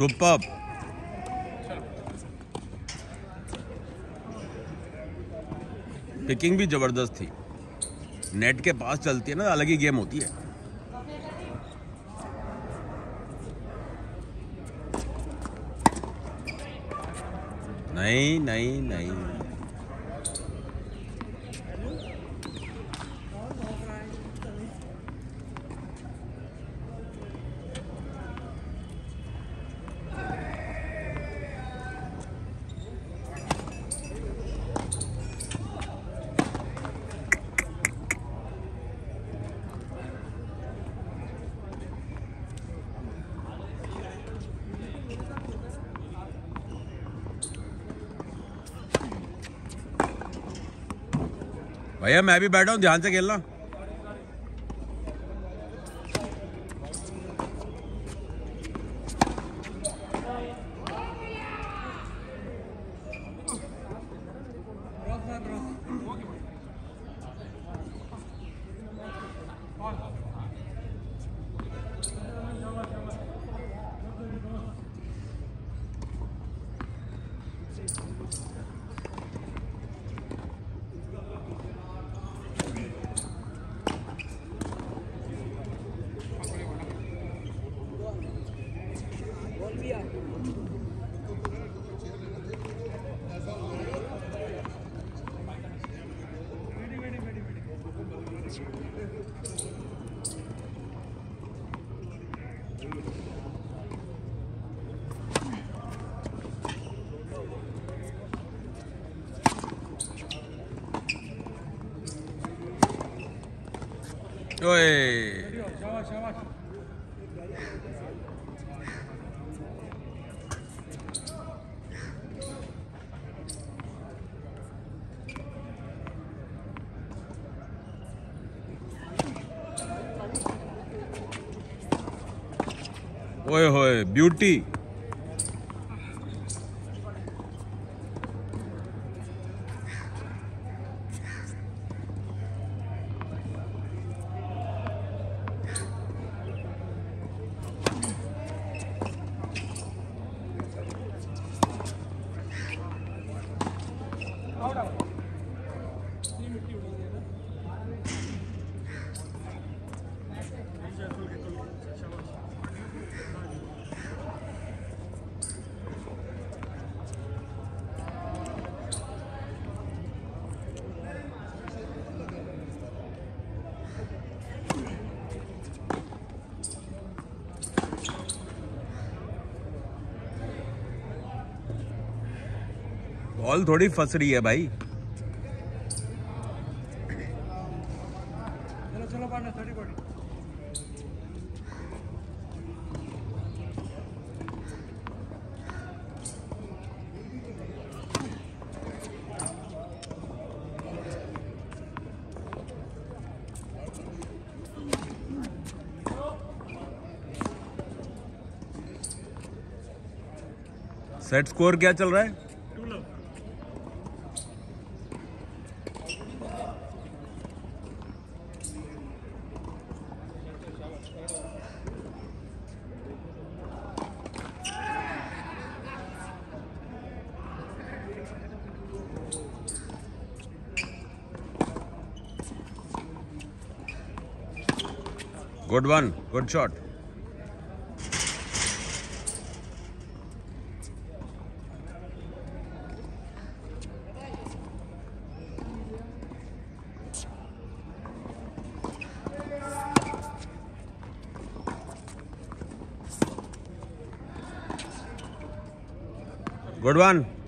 Superb. Picking भी जबरदस्त थी, नेट के पास चलती है ना, अलग ही गेम होती है। नहीं नहीं नहीं, भैया मैं भी बैठा हूँ, ध्यान से खेलना। ओए ओए होए, ब्यूटी। बॉल थोड़ी फंस रही है भाई। चलो चलो partner, thirty body. Set score क्या चल रहा है? Good one, good shot. Good one.